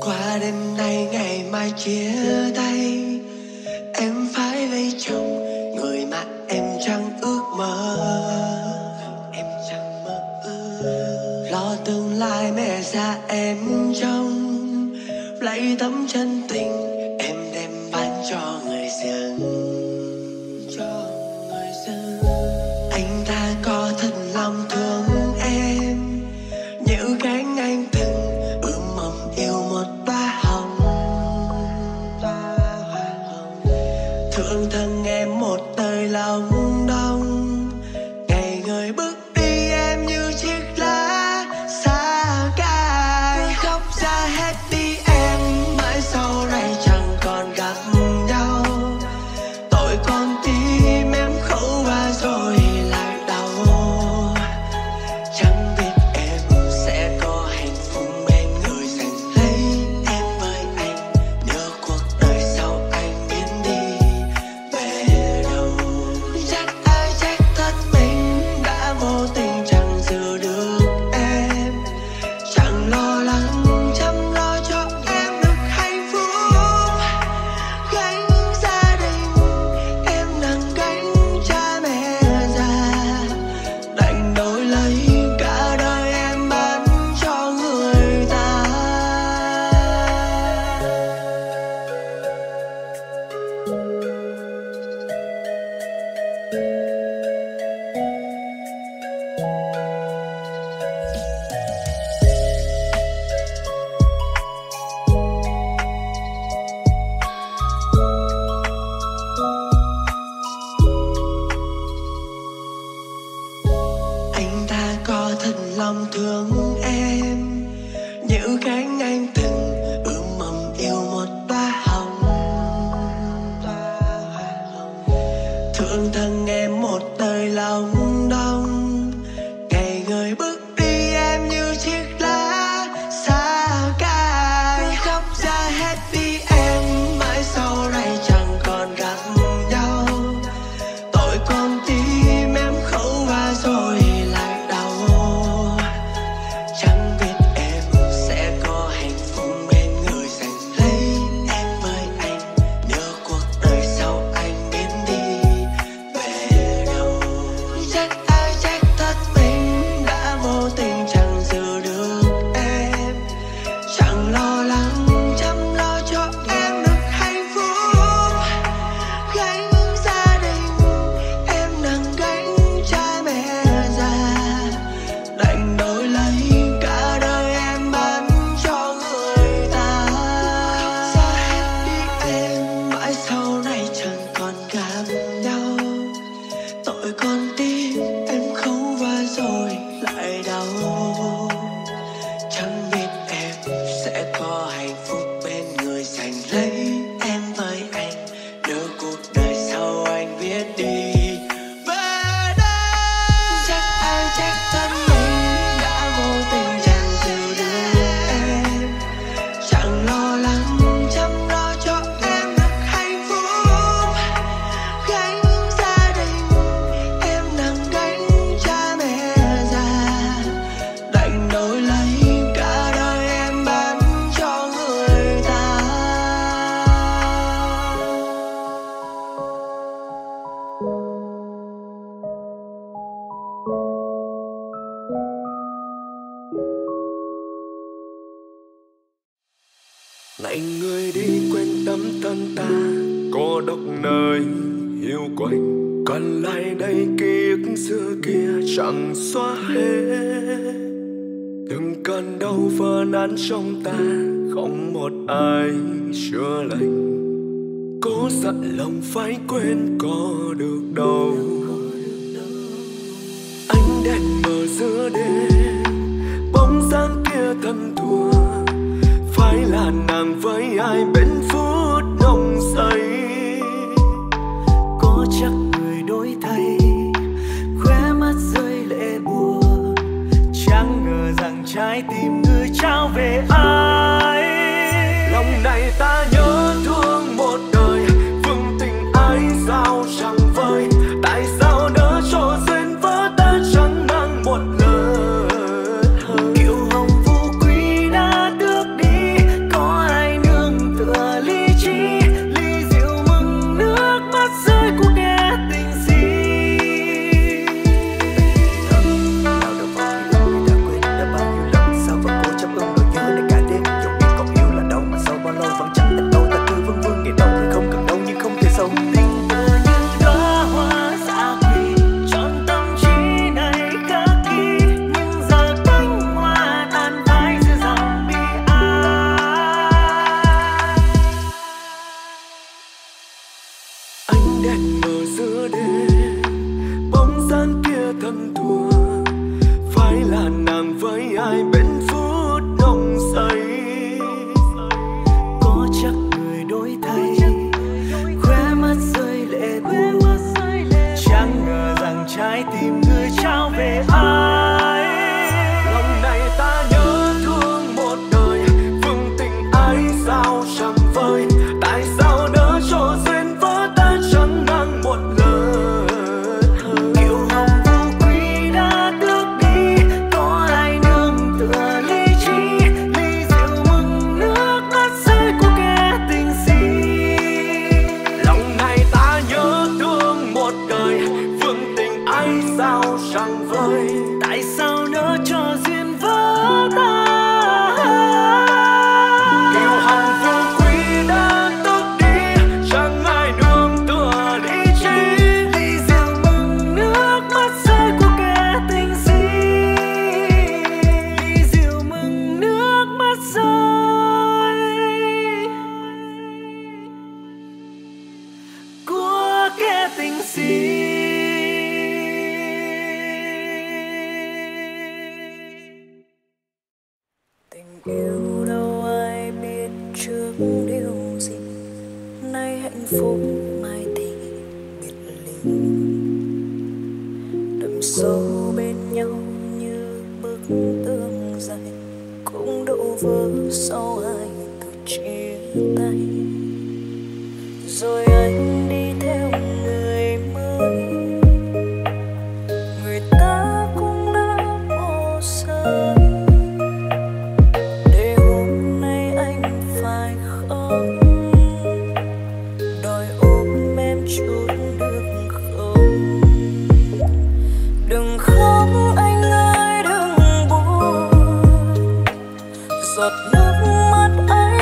Qua đêm nay ngày mai chia tay, em phải lấy chồng người mà em chẳng ước mơ. Em chẳng mơ ước lo tương lai mẹ già em trông, lấy tấm chân tình em đem bán cho người dưng. Anh ta có thật lòng thương em như cánh anh từng ước mong yêu một bá hồng. Thương thân em một đời lòng đông, ngày người bước đi em như chiếc lá xa cay. Khóc ra hết đi em, mãi sau này chẳng còn gặp nhau. Tội con tim em khổ và rồi lại đau. Chẳng biết em sẽ có hạnh phúc bên người giành lấy. Em với anh đưa cuộc đời sau anh biến đi về đâu. Trách ai trách thật mình đã vô tình chẳng giữ được em, chẳng lo lắng chăm lo cho em được hạnh phúc. Gánh gia đình em nặng, gánh cha mẹ già, đành đổi lấy cả đời em bán cho người ta. Anh ta có thật lòng thương em như cánh anh từng ước mong yêu một bá hồng. Thương thân em một đời lòng đông, ngày người bước đi em như chiếc lá xa cay. Khóc ra hết đi em, mãi sau này chẳng còn gặp nhau. Tội con tim em khổ và rồi lại người đi quên tấm thân ta cô độc nơi hiu quạnh. Còn lại đây ký ức xưa kia chẳng xóa hết, từng cơn đau vỡ nát trong ta không một ai chữa lành. Cố dặn lòng phải quên có được đâu. Ánh đèn mờ giữa đêm, bóng dáng kia thầm thua, phải là nàng với ai bên phút nồng say. Có chắc người đổi thay, khóe mắt rơi lệ buồn, chẳng ngờ rằng trái tim người trao về ai. Lòng này ta nhớ thương một đời, vương tình ai sao chẳng vơi. Tại sao đỡ cho duyên vỡ ta chẳng mang một lời. Kiều hồng phú quý đã tước đi hạnh phúc mai thì biệt ly, đậm sâu bên nhau như bức tường dày cũng đổ vỡ sau hai từ chia tay. Rồi anh đi theo người mới, người ta cũng đã bỏ rơi, để hôm nay anh phải khóc đòi ôm em chút được không? Đừng khóc anh ơi, đừng buồn, giọt nước mắt ấy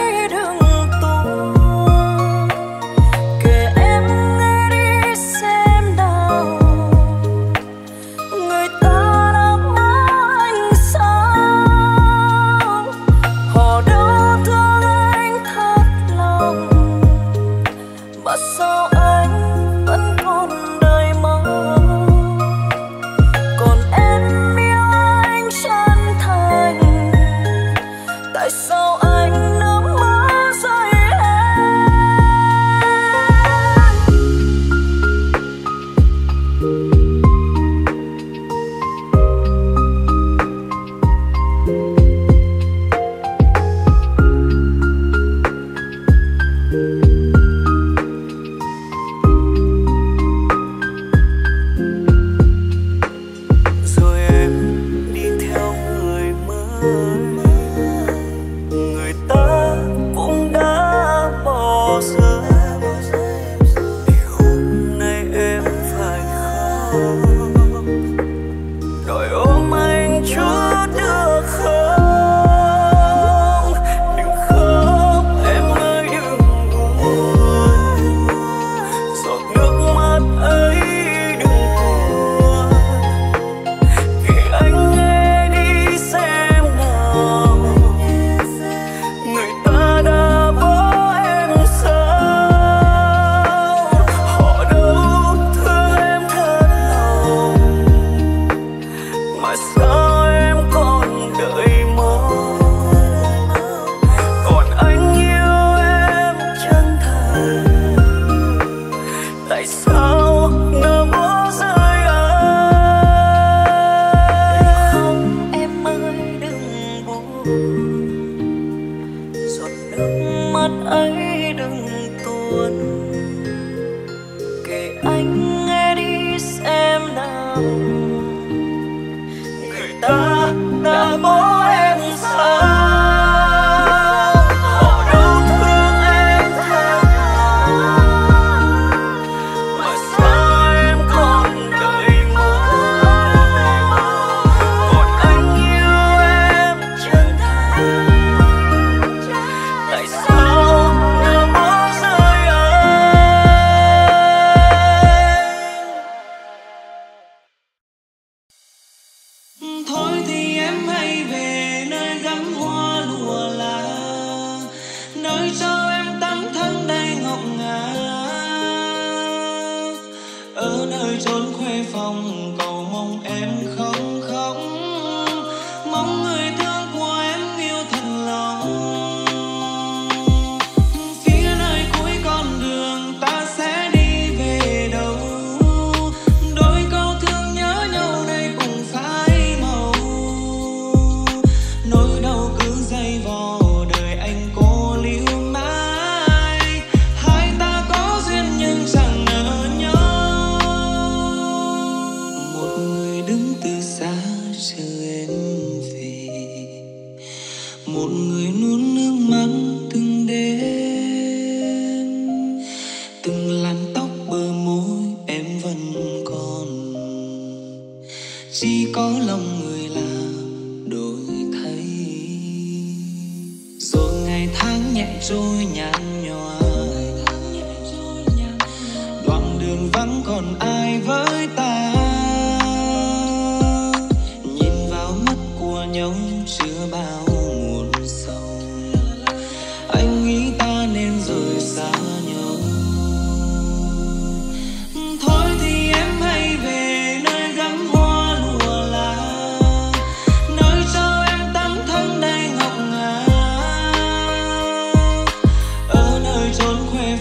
ấy đừng tuôn, kể anh nghe đi xem nào, người ta đã bỏ em xa, họ đau thương em thế nào, mà sao em còn đợi mơ, còn anh yêu em chân thành, tại sao? Ở nơi chốn khuê phòng cầu mong em không khóc, mong người thương của em yêu thật lòng. Phía nơi cuối con đường ta sẽ đi về đâu, đôi câu thương nhớ nhau đây cũng phai màu. Nỗi đau cứ dây vò đời anh cô liễu mãi, hai ta có duyên nhưng chẳng nỡ nhớ. Một người nuốt nước mắt từng đêm, từng làn tóc bờ môi em vẫn còn, chỉ có lòng người là đổi thay. Rồi ngày tháng nhẹ trôi nhạt nhòa, đoạn đường vắng còn ai với ta, nhìn vào mắt của nhau chưa bao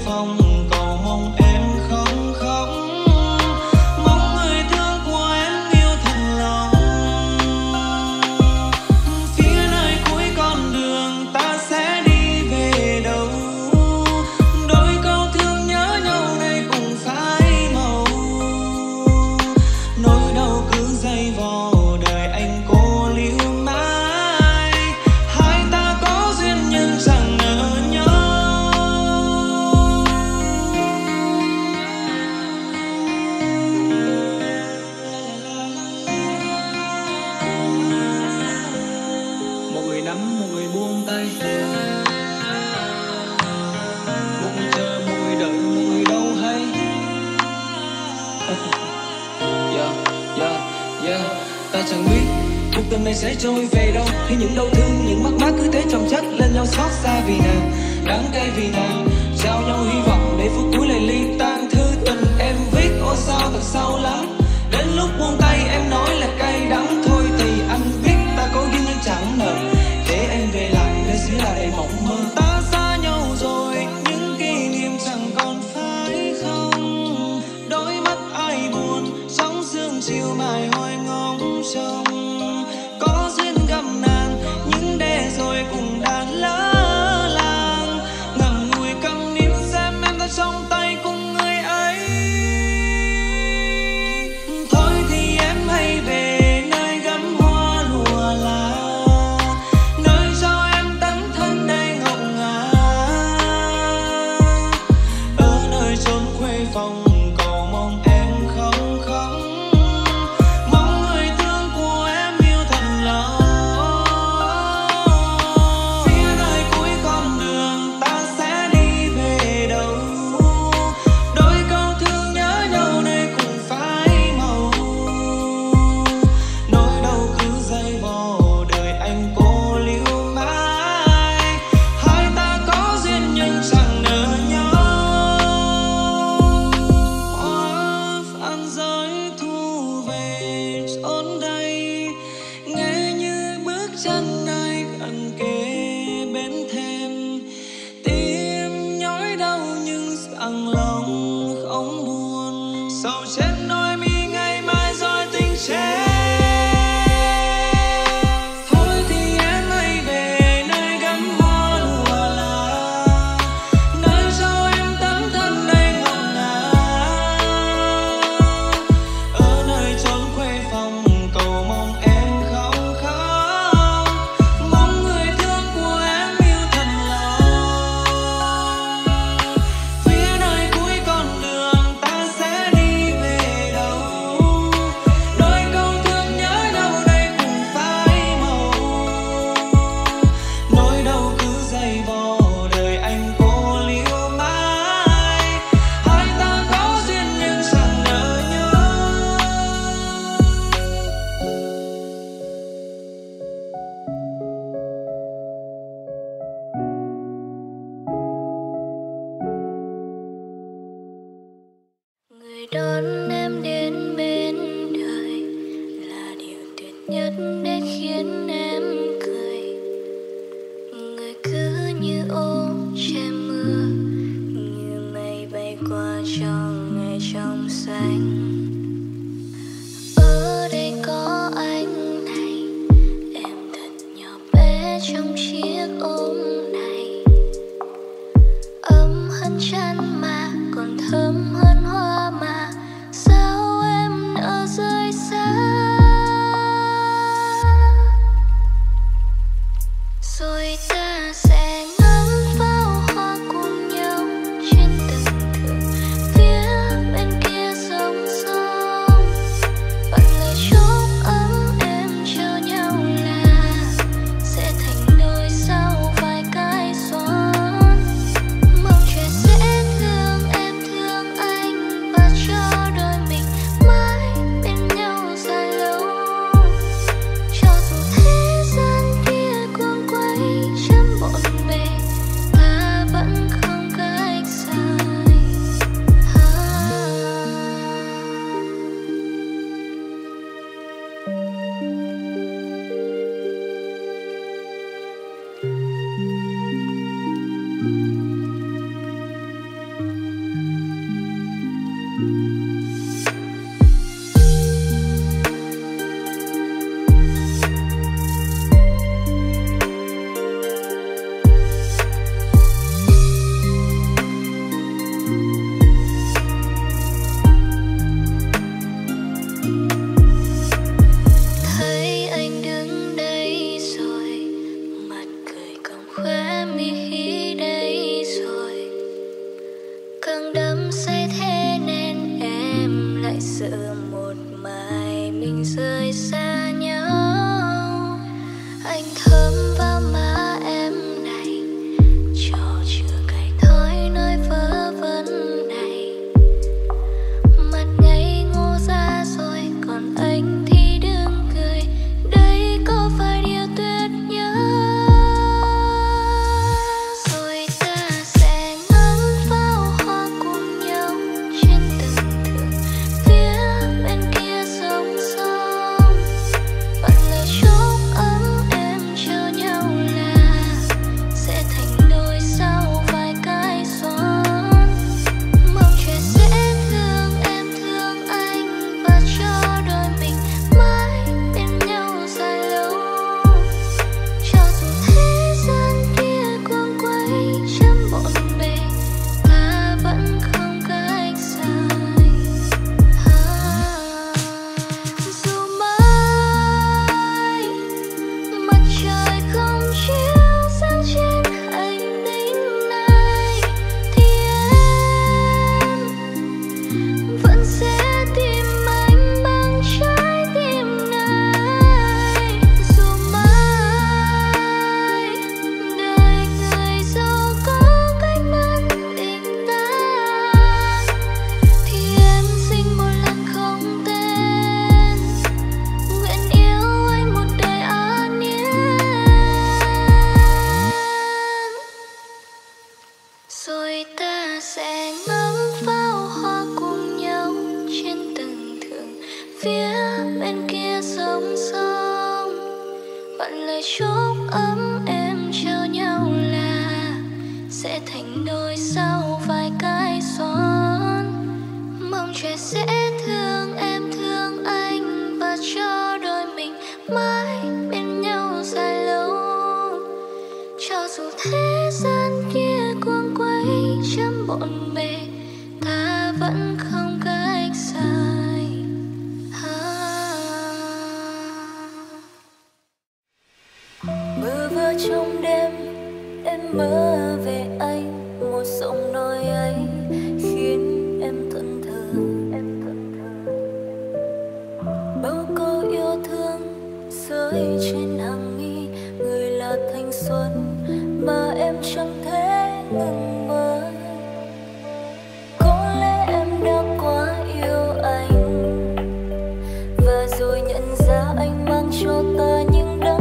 phòng cầu này sẽ trôi về đâu khi những đau thương, những mất mát cứ thế chồng chất lên nhau xót xa vì nàng, đáng cay vì nàng, trao nhau hy vọng để phút cuối lại ly tan. Thư tình em viết ô sao thật sâu lắm, đến lúc buông tay em nói là cay đắng. Thôi thì anh biết ta có duyên nhưng chẳng nợ, để em về lại nơi xứ là đầy mộng mơ. Ta xa nhau rồi, những kỷ niệm chẳng còn phải không? Đôi mắt ai buồn, sóng sương chiều mài hoài ngóng trông. Có duyên gặp nàng, những để rồi cùng đã lỡ làng. Ngậm ngùi câm nín xem em ta trong tay cùng người ấy. Thôi thì em hãy về nơi gấm hoa lùa lá, nơi cho em tấm thân đây ngọc ngà. Ở nơi chốn khuê phòng cầu mong em không khóc, mong người thương của em yêu thật lòng. Phía nơi cuối con đường ta sẽ đi về đâu, đôi câu thương nhớ nhau nơi cùng phai màu. Nỗi đau cứ dây bò đời anh cô liễu mãi, hai ta có duyên nhưng chẳng nỡ nhau. Hoa phản rơi thu về chốn đây, nghe như bước chân ai gần kề bên thêm. Tim nhói đau nhưng rằng lòng không buồn, sầu chết nỗi mi ngày mai rồi tình chết. Thôi thì em hãy về nơi gấm hoa lùa lá, nơi cho em tấm thân đây ngọc ngà. Ở nơi chốn khuê phòng cầu mong em không khóc, mong người thương của em yêu thật lòng. Phía nơi cuối con đường ta sẽ đi về đâu, đôi câu thương nhớ nhau đây cùng phai màu. Nỗi đau cứ dày vò đời anh cô liễu mãi, hai ta có duyên nhưng chẳng nỡ nhau. Người đón em đến bên đời là điều tuyệt nhất để khiến em cười. Người cứ như ô che mưa, như mây bay qua trong ngày trong xanh. Ở đây có anh này, em thật nhỏ bé trong chiếc ôm này. Ấm hơn chăn mà còn thơm hơn hoa mà, sao em nỡ rơi xa. Rồi ta sẽ ngắm pháo hoa cùng nhau trên tầng thượng phía bên kia sông sông. Bạn lời chúc ấm em trao nhau là sẽ thành đôi sau vài cái xoắn. Mong trời sẽ thương em thương anh và cho đôi mình mãi bên nhau dài lâu. Cho dù thế gian kia quang quay trăm bộn bề. chúc ấm em trao nhau là sẽ thành đôi sau vài cái son, mong trời sẽ thương em thương anh và cho đôi mình mãi bên nhau dài lâu, cho dù thế gian kia quăng quay trăm bộn bề ta vẫn không cách xa. Trong đêm em mơ về anh, một giọng nói ấy khiến em thẫn thờ. Bao câu yêu thương rơi trên hàng mi, người là thanh xuân mà em chẳng thể ngừng mơ. Có lẽ em đã quá yêu anh và rồi nhận ra anh mang cho ta những đắng.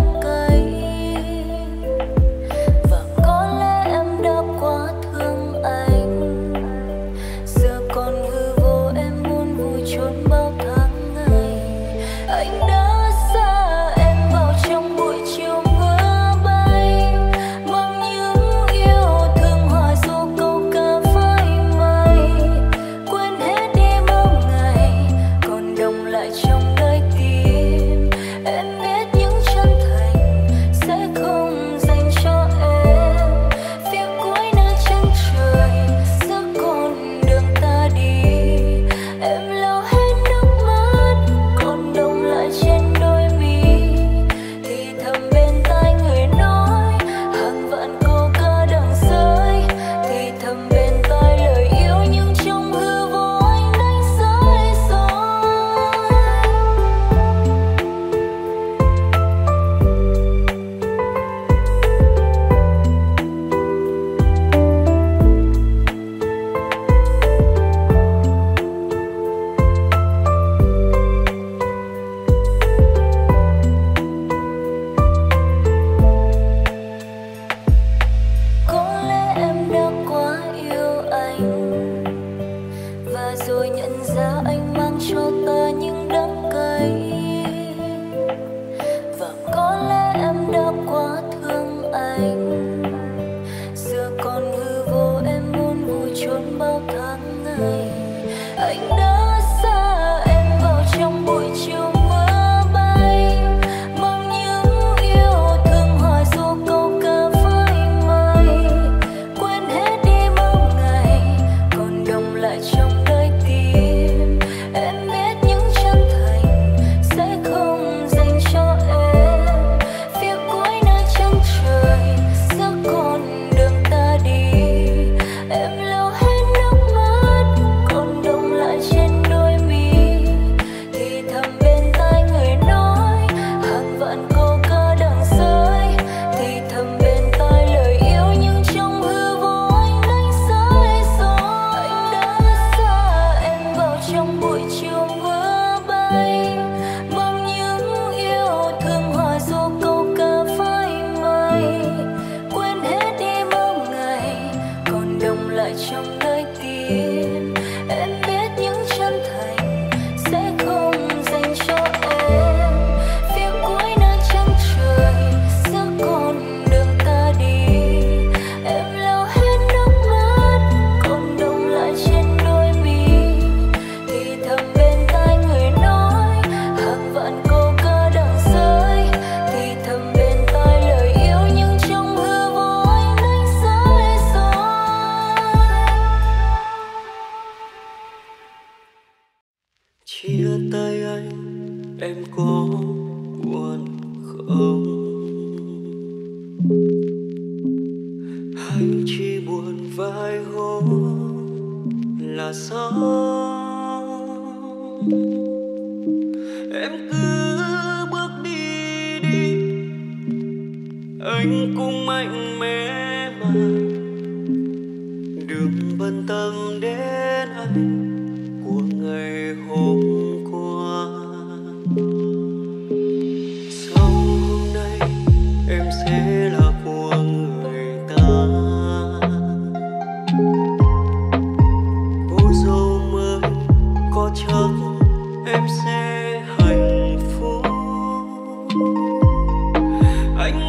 Anh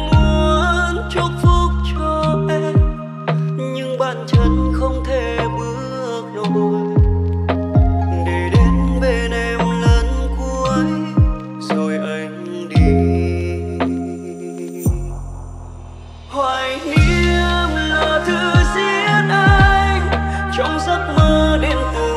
xa nhau anh vẫn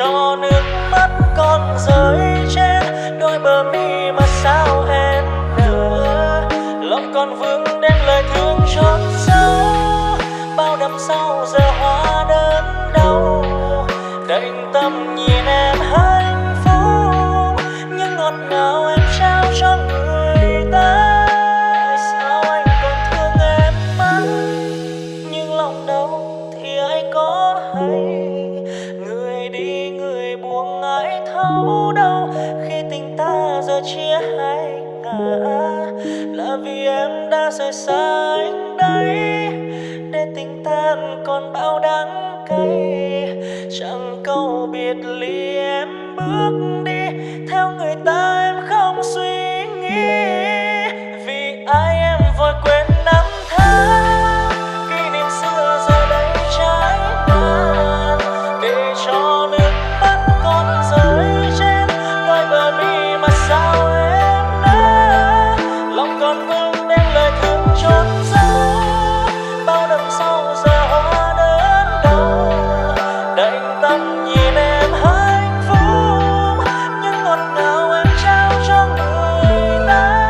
cho nước mắt con rơi trên đôi bờ mi mà sao hẹn nữa. Lòng con vương đến lời thương chót sâu, bao năm sau giờ hóa đớn đau. Đành tâm nhìn em hạnh phúc, những ngọt ngào em trao cho người ta. Tại sao anh còn thương em mất, nhưng lòng đau thì ai có hay. Người đi người buông ai thấu đau, khi tình ta giờ chia hai ngã. Là vì em đã rời xa anh đấy, để tình tan còn bao đắng cay. Chẳng câu biệt ly em bước đi, theo người ta em không suy nghĩ. Vì ai em vội quên năm tháng, kỷ niệm xưa giờ đây trái tan. Để cho nước mắt con rơi trên đôi bờ mi mà sao em đã. Lòng con vương đến lời thương chót sâu, bao năm sau giờ hóa đớn đau. Đành tâm nhìn em hạnh phúc, những ngọt ngào em trao cho người ta.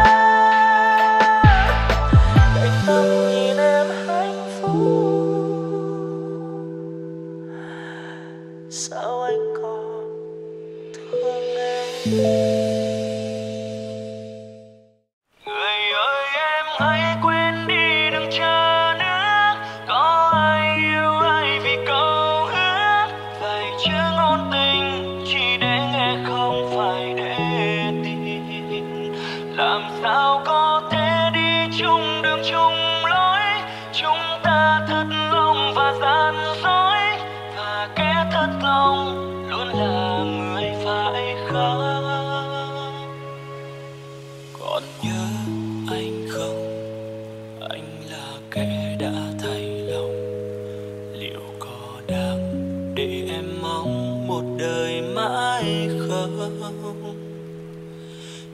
Đành tâm nhìn em hạnh phúc, sao anh còn thương em.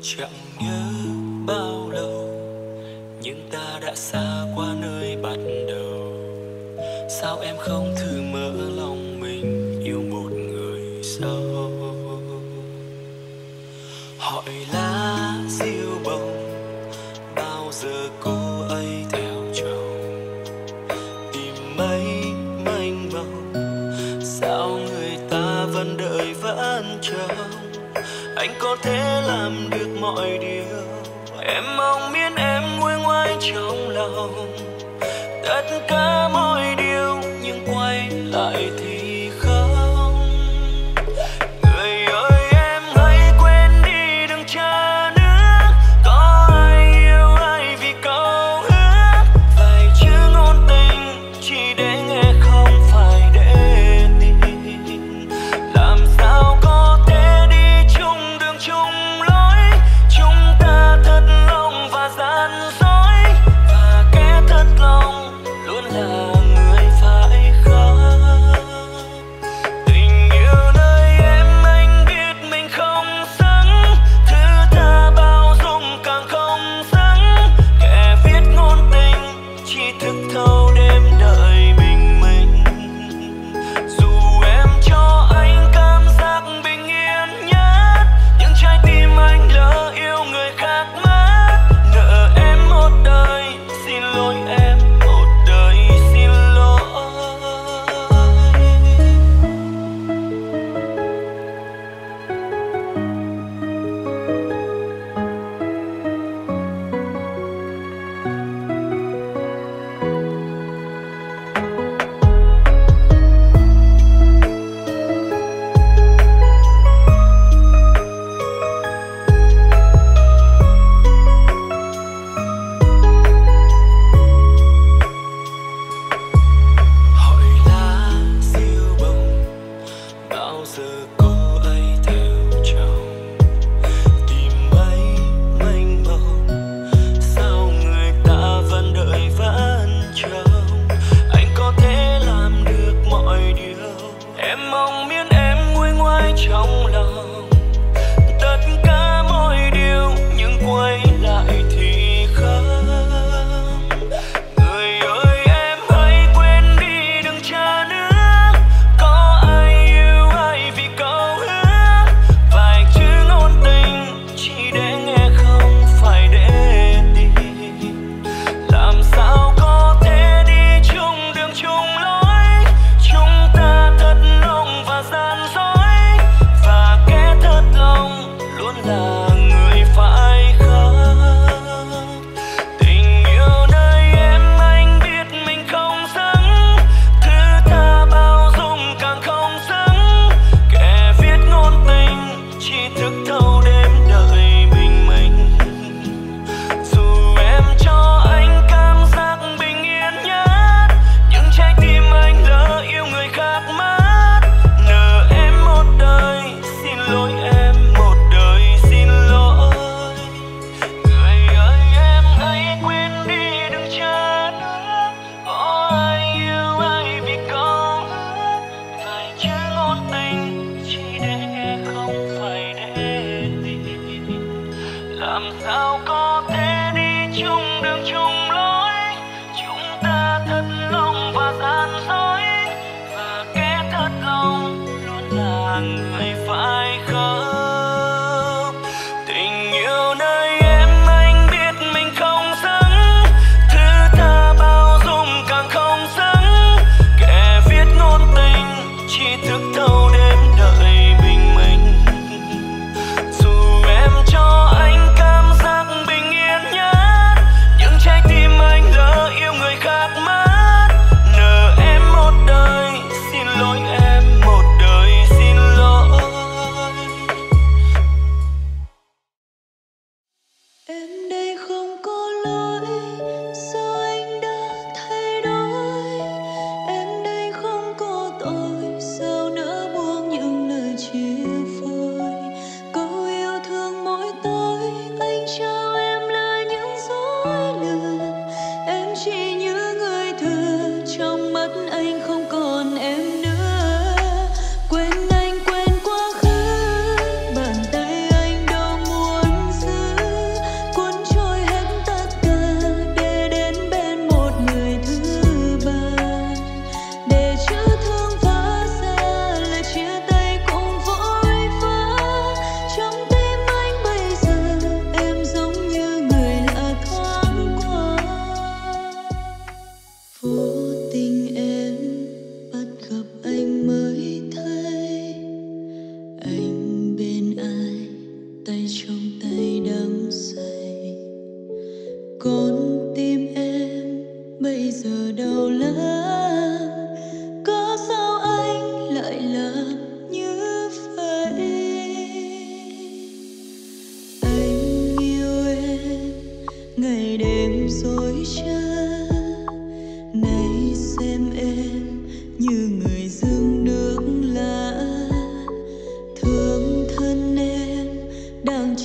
Chẳng nhớ bao lâu, nhưng ta đã xa qua nơi bắt đầu. Sao em không thử mở lòng mình yêu một người sau? Hỏi lá diêu bông, bao giờ cô ấy theo chồng? Tìm mấy mênh mông, sao người ta vẫn đợi vẫn chờ? Anh có thể làm được mọi điều em mong, biết em nguôi ngoai trong lòng tất cả mọi điều, nhưng quay lại thì luôn là người phải khóc.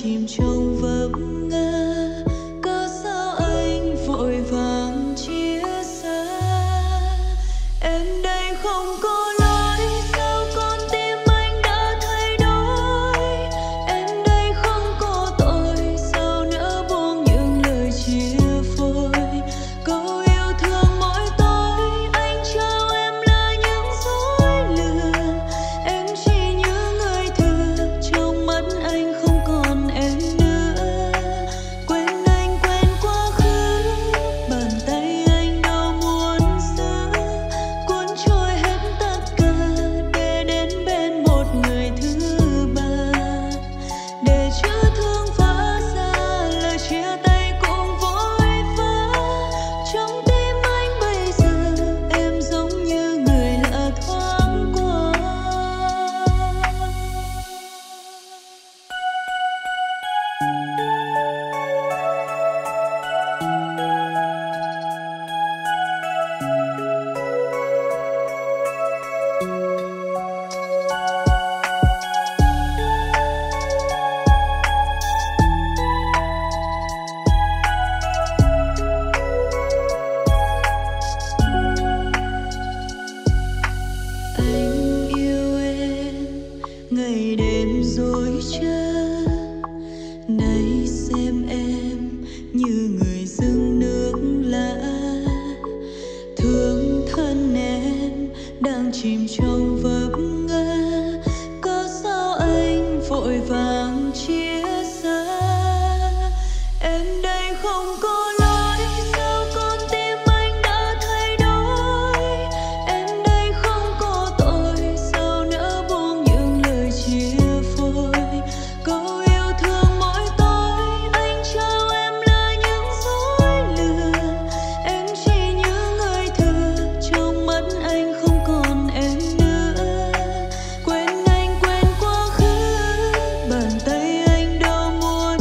chìm trong vấp ngã, cớ sao anh vội vàng chia xa. Em đây không có lỗi, sao con tim anh đã thay đổi. Em đây không có tội, sao nỡ buông những lời chia phôi. Câu yêu thương mỗi tối, anh trao em là những dối lừa. Em chỉ như người thừa, trong mắt anh không còn em nữa. Quên anh, quên quá khứ, bàn tay anh đâu muốn giữ. Cuốn trôi hết tất cả, để đến bên một người thứ ba. Để chữa thương phá ra, lời chia tay cũng vội vã. Trong tim anh bây giờ, em giống như người lạ thoáng qua. Anh yêu em, ngày đêm dối trá. Nay xem em như người dưng nước lã. Thương thân em đang chìm trong vấp ngã, cớ sao anh vội vàng chia xa. Em đây không có lỗi, sao con tim anh đã thay đổi. Em đây không có tội, sao nỡ buông những lời chia phôi. Câu yêu thương mỗi tối, anh trao em là những dối lừa. Em chỉ như người thừa, trong mắt anh không còn em nữa. Quên anh, quên quá khứ, bàn tay anh đâu muốn giữ.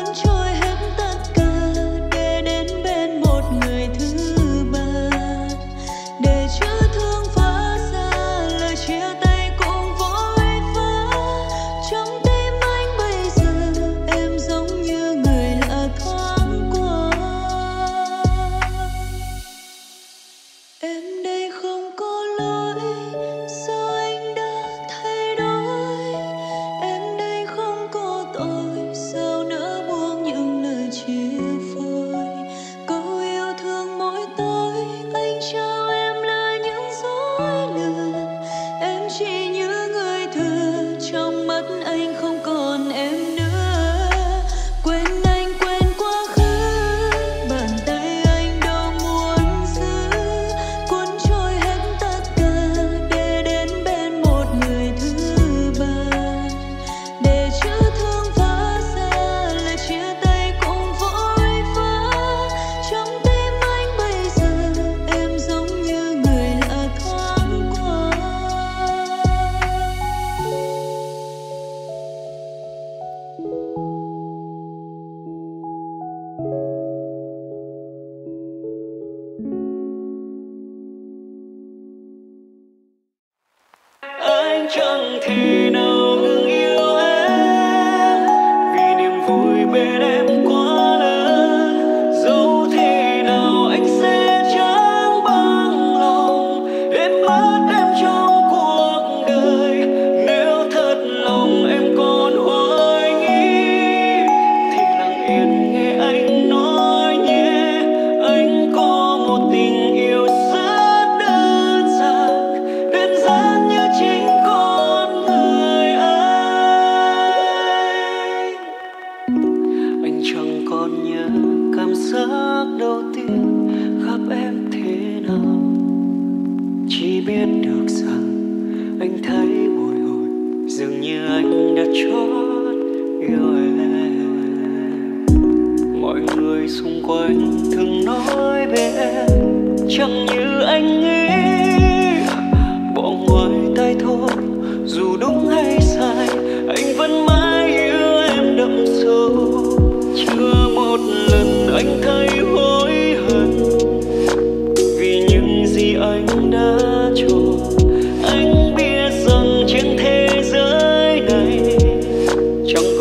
Cuốn trôi hết tất cả, để đến bên một người thứ ba. Để chữa thương phá ra, lời chia tay cũng vội vã. Trong tim anh bây giờ, em giống như người lạ thoáng qua. Em đây không có lỗi, sao anh đã thay đổi. Em đây không có tội, sao nỡ buông những lời chia phôi. Câu yêu thương mỗi tối, anh trao em là những dối lừa. Em chỉ như người thừa, trong mắt anh không còn em nữa. Quên anh, quên quá khứ, bàn tay anh đâu muốn giữ. Cuốn trôi hết tất cả, để đến bên một người thứ ba. Để chữa thương phá ra, lời chia tay cũng vội vã. Trong tim anh bây giờ, em giống như người lạ thoáng qua. Anh chẳng thể nào ngừng yêu em, vì niềm vui bên em quá lớn. Dẫu thế nào anh sẽ chẳng bằng lòng, đến mất em trong cuộc đời. Nếu thật lòng em còn hoài nghi, thì lặng yên nghe anh nói nhé. Anh có một tình yêu rất đơn giản, đơn giản như chính con người anh. Anh chẳng còn nhớ cảm giác đầu tiên gặp em thế nào, chỉ biết được rằng anh thấy bồi hồi, dường như anh đã chót yêu em. Mọi người xung quanh thường nói về em chẳng như anh nghĩ. Bỏ ngoài tai thôi, dù đúng hay sai, anh vẫn mãi yêu em đậm sâu. Chưa một lần anh thấy hối hận, vì những gì anh đã cho. Anh biết rằng trên thế giới này chẳng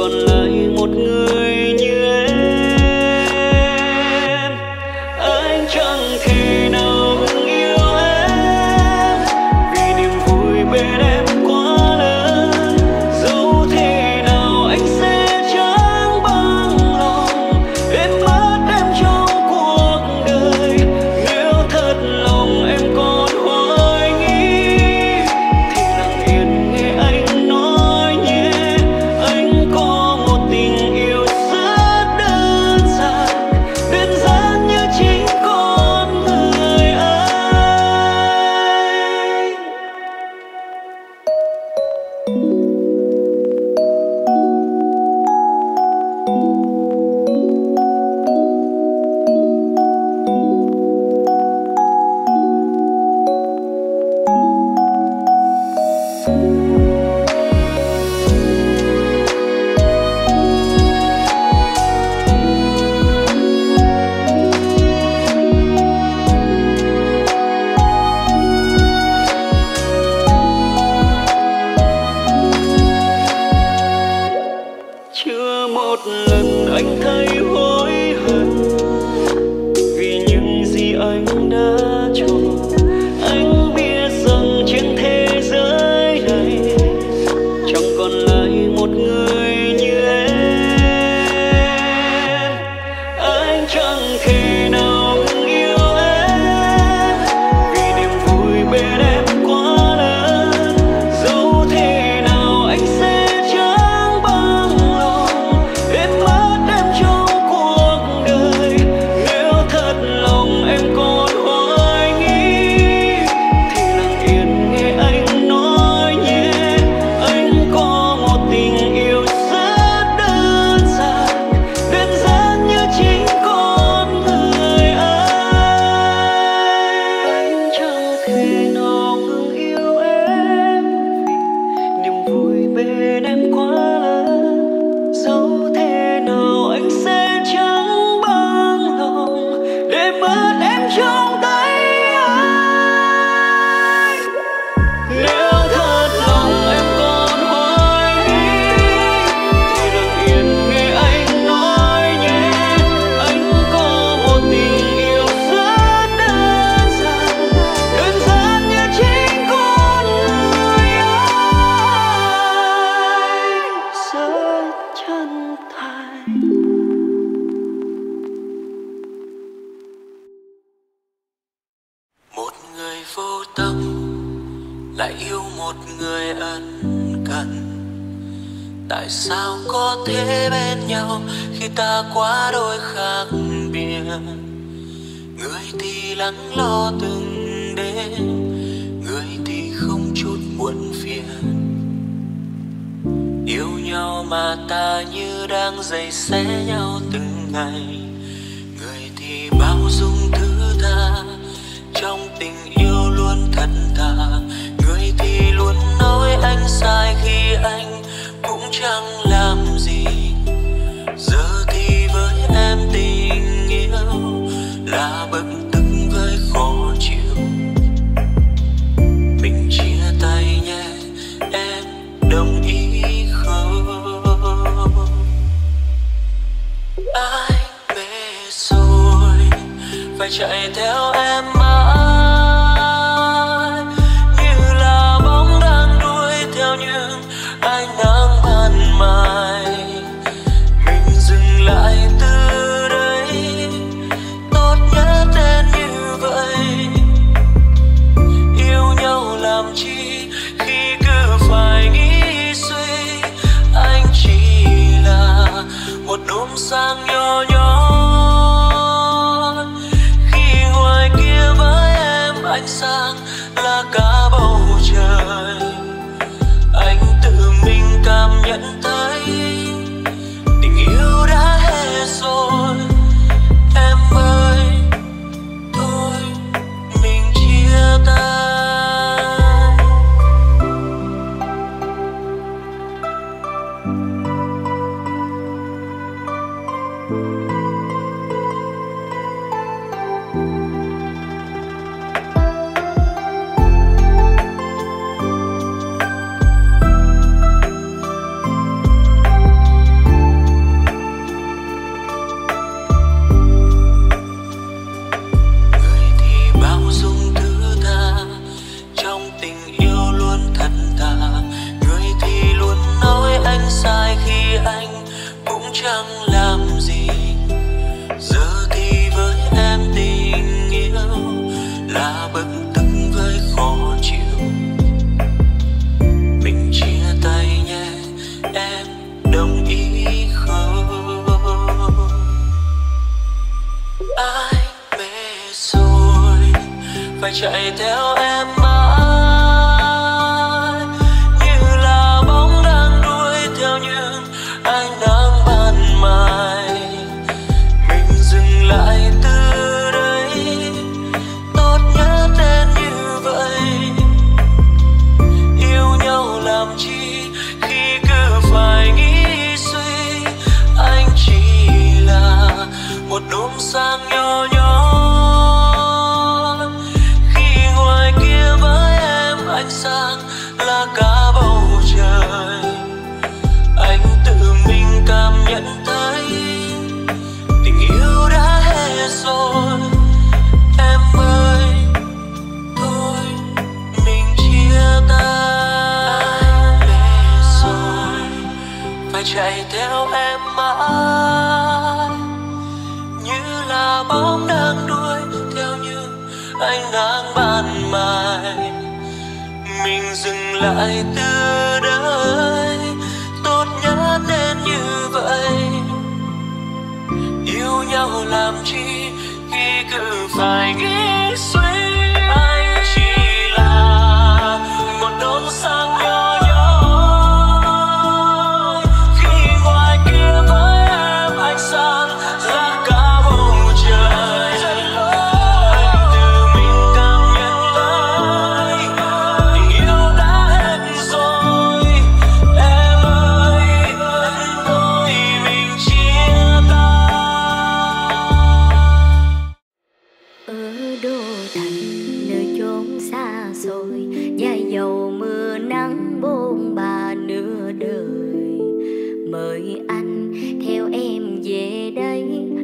bạn. Tại sao có thể bên nhau khi ta quá đôi khác biệt? Người thì lắng lo từng đêm, người thì không chút muộn phiền. Yêu nhau mà ta như đang giày xé nhau từng ngày. Người thì bao dung thứ tha, trong tình yêu luôn thật thà. Người thì luôn nói anh sai khi anh cũng chẳng làm gì. Giờ thì với em tình yêu là bực tức với khó chịu. Mình chia tay nhé, em đồng ý không? Ai về rồi phải chạy theo em mãi, như là bóng đang đuổi theo những ánh nắng ban mai. Mình dừng lại từ đây, tốt nhất nên như vậy. Yêu nhau làm chi khi cứ phải nghĩ suy. Anh chỉ là một đốm sáng nhỏ nhỏ, khi ngoài kia với em ánh sáng là cả bầu trời. Anh tự mình cảm nhận thấy tình yêu đã hết rồi. Em ơi, thôi mình chia tay. Người thì bao dung thứ tha, trong tình yêu luôn thật thà. Người thì luôn nói anh sai khi anh cũng chẳng làm gì. Giờ thì với em tình yêu là bực tức với khó chịu. Mình chia tay nhé, em đồng ý không? Ai mê rồi phải chạy theo em mãi, như là bóng đang đuổi theo những ánh nắng ban mai. Mình dừng lại từ đây, tốt nhất nên như vậy. Yêu nhau làm chi khi cứ phải nghĩ suy. Anh chỉ là một đốm sáng nhỏ nhỏ, khi ngoài kia với em ánh sáng là cả bầu trời. Anh tự mình cảm nhận thấy tình yêu đã hết rồi. Em ơi, thôi mình chia tay. Ai về rồi phải chạy theo em mãi, như là bóng đang đuổi theo những ánh nắng ban mai. Mình dừng lại từ đây, tốt nhất nên như vậy. Yêu nhau làm chi khi cứ phải nghĩ suy. Anh chỉ là một đốm sáng nhỏ nhỏ, khi ngoài kia với em ánh sáng là cả bầu trời. Anh tự mình cảm nhận thấy tình yêu đã hết rồi. Em ơi, thôi mình chia tay. Ở đô thành nơi chốn xa xôi, dài dầu mưa nắng bôn ba nửa đời. Mời anh theo em về đây,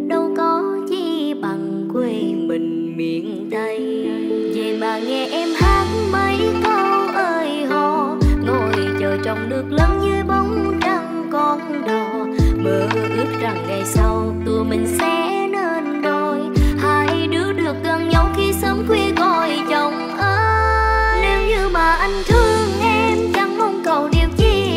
đâu có chi bằng quê mình miền Tây. Về mà nghe em hát mấy câu ơi hò, ngồi chờ chồng được lắm dưới bóng trăng con đò. Mơ ước rằng ngày sau tụi mình sẽ nên đôi, hai đứa được gần nhau khi sớm khuya gọi chồng ơi. Nếu như mà anh thương em chẳng mong cầu điều chi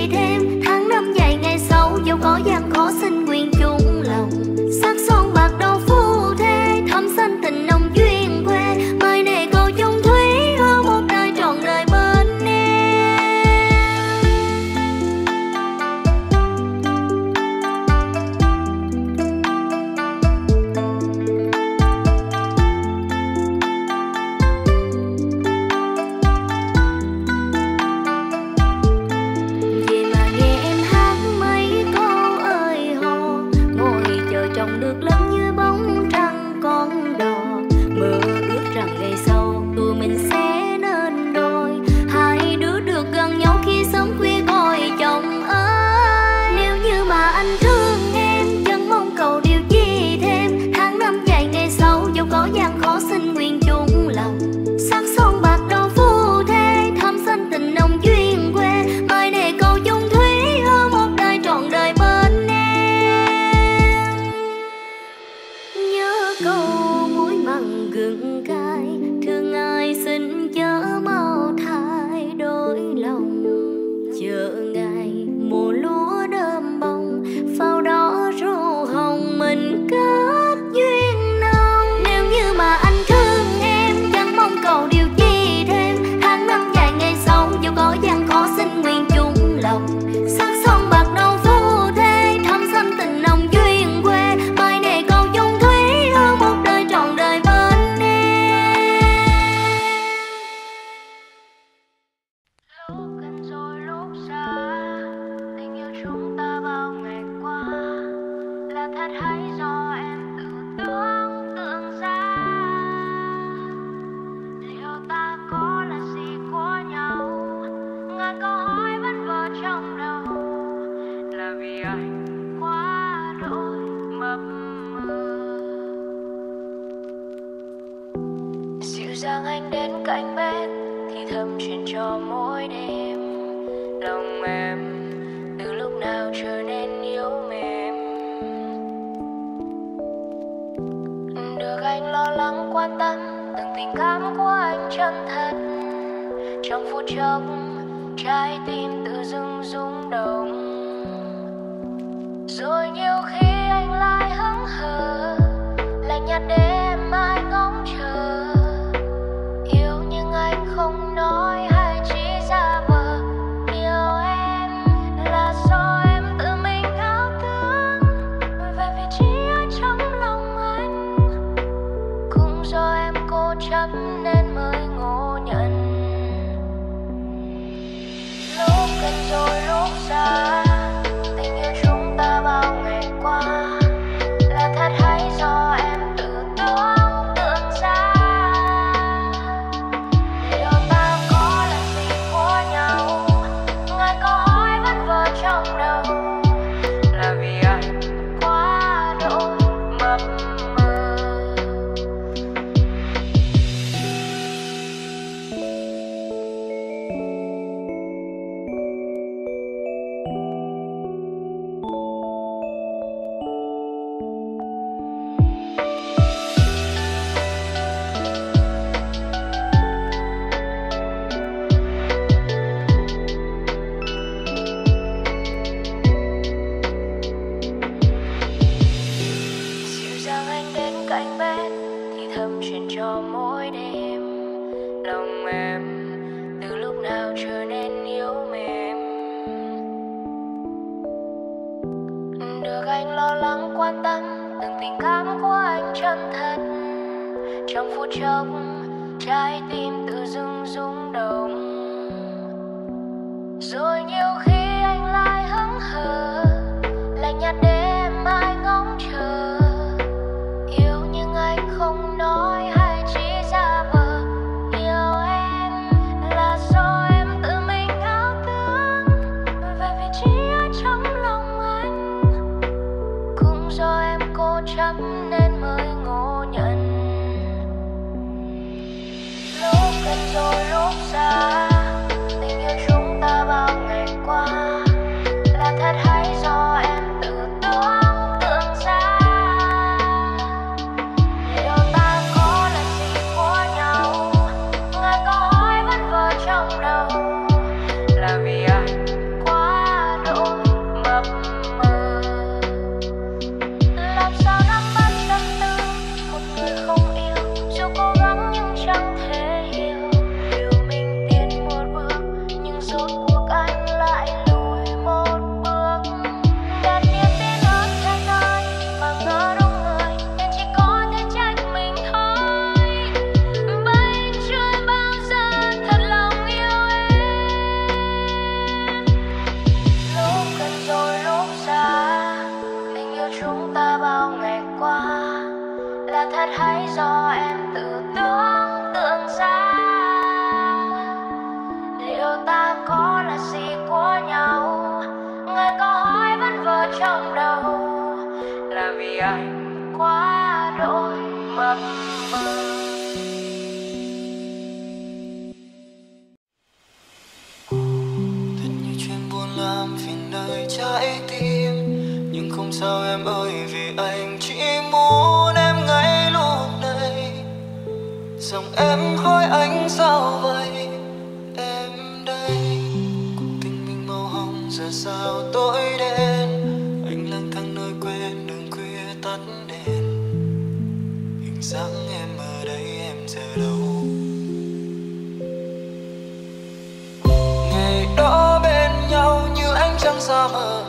trăng xa mờ.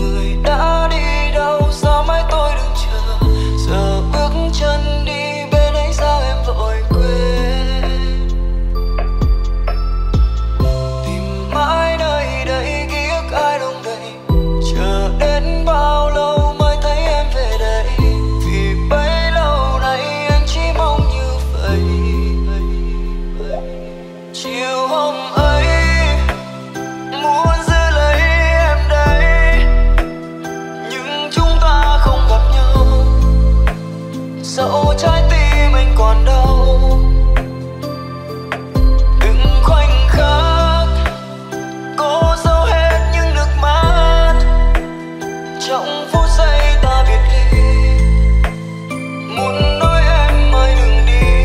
Người đã đi đâu sao mãi tôi đứng chờ. Giờ bước chân đi bên ấy sao em vội quên. Tìm mãi nơi đây ký ức ai đông đầy. Chờ đến bao lâu mới thấy em về đây. Vì bấy lâu nay anh chỉ mong như vậy. Chiều hôm ấy dẫu trái tim anh còn đau, từng khoảnh khắc cố giấu hết những nước mắt. Trong phút giây ta biệt ly, muốn nói em ơi đừng đi.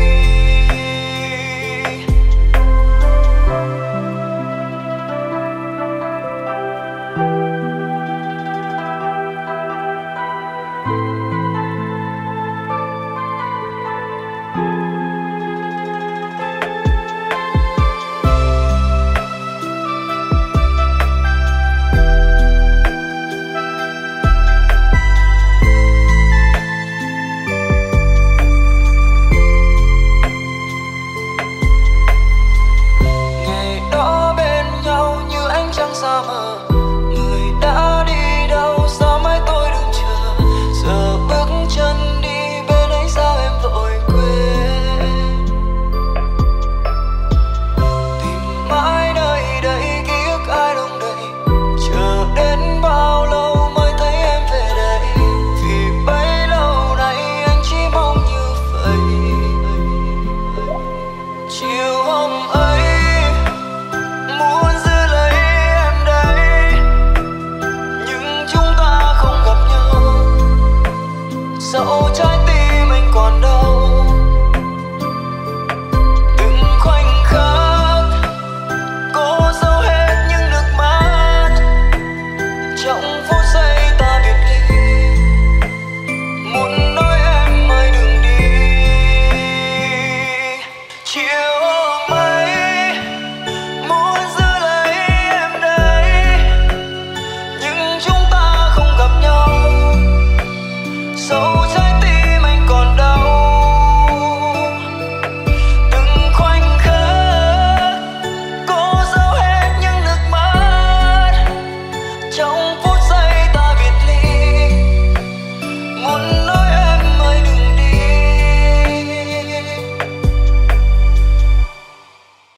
Trong phút